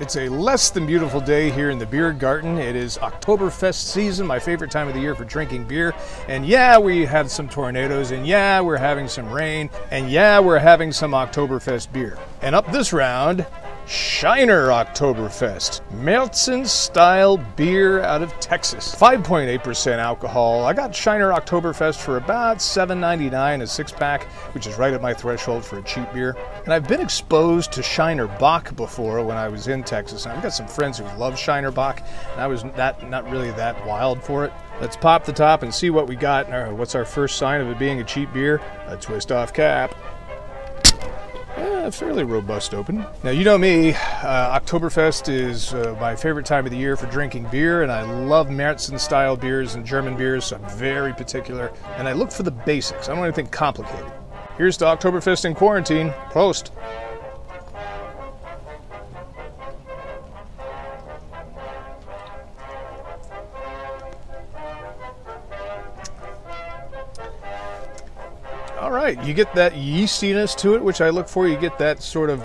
It's a less than beautiful day here in the beer garden. It is Oktoberfest season, my favorite time of the year for drinking beer. And yeah, we had some tornadoes, and yeah, we're having some rain, and yeah, we're having some Oktoberfest beer. And up this round, Shiner Oktoberfest, Märzen style beer out of Texas. 5.8% alcohol. I got Shiner Oktoberfest for about $7.99 a six-pack, which is right at my threshold for a cheap beer. And I've been exposed to Shiner Bock before when I was in Texas. And I've got some friends who love Shiner Bock, and I was not really that wild for it. Let's pop the top and see what we got. What's our first sign of it being a cheap beer? A twist-off cap. A fairly robust open. Now, you know me, Oktoberfest is my favorite time of the year for drinking beer, and I love Märzen style beers and German beers, so I'm very particular, and I look for the basics. I don't want anything complicated. Here's to Oktoberfest in quarantine. Prost! All right, you get that yeastiness to it, which I look for. You get that sort of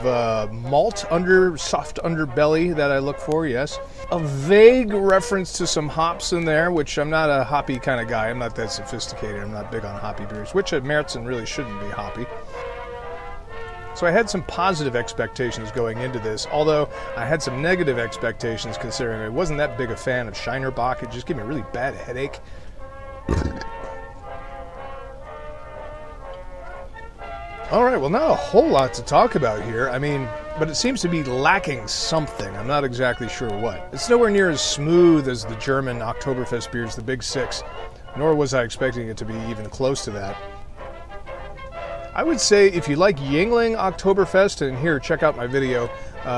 malt soft underbelly that I look for, yes. A vague reference to some hops in there, which I'm not a hoppy kind of guy. I'm not that sophisticated. I'm not big on hoppy beers, which at Märzen really shouldn't be hoppy. So I had some positive expectations going into this, although I had some negative expectations considering I wasn't that big a fan of Shiner Bock. It just gave me a really bad headache. All right, well, not a whole lot to talk about here. I mean, but it seems to be lacking something. I'm not exactly sure what. It's nowhere near as smooth as the German Oktoberfest beers, the Big Six, nor was I expecting it to be even close to that. I would say if you like Yingling Oktoberfest, and here, check out my video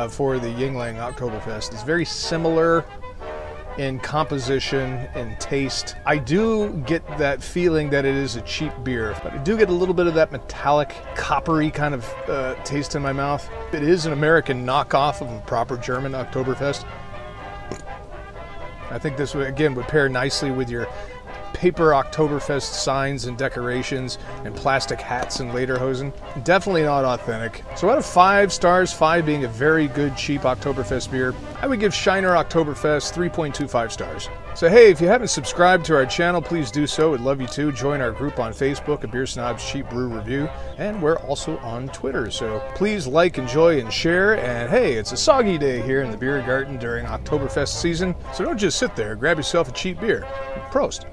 for the Yingling Oktoberfest. It's very similar in composition and taste. I do get that feeling that it is a cheap beer, but I do get a little bit of that metallic, coppery kind of taste in my mouth. It is an American knockoff of a proper German Oktoberfest. I think this, again, would pair nicely with your paper Oktoberfest signs and decorations and plastic hats and lederhosen. Definitely not authentic. So out of 5 stars, 5 being a very good cheap Oktoberfest beer, I would give Shiner Oktoberfest 3.25 stars. So hey, if you haven't subscribed to our channel, please do so. We'd love you to. Join our group on Facebook, A Beer Snob's Cheap Brew Review, and we're also on Twitter. So please like, enjoy, and share. And hey, it's a soggy day here in the beer garden during Oktoberfest season, so don't just sit there. Grab yourself a cheap beer. Prost!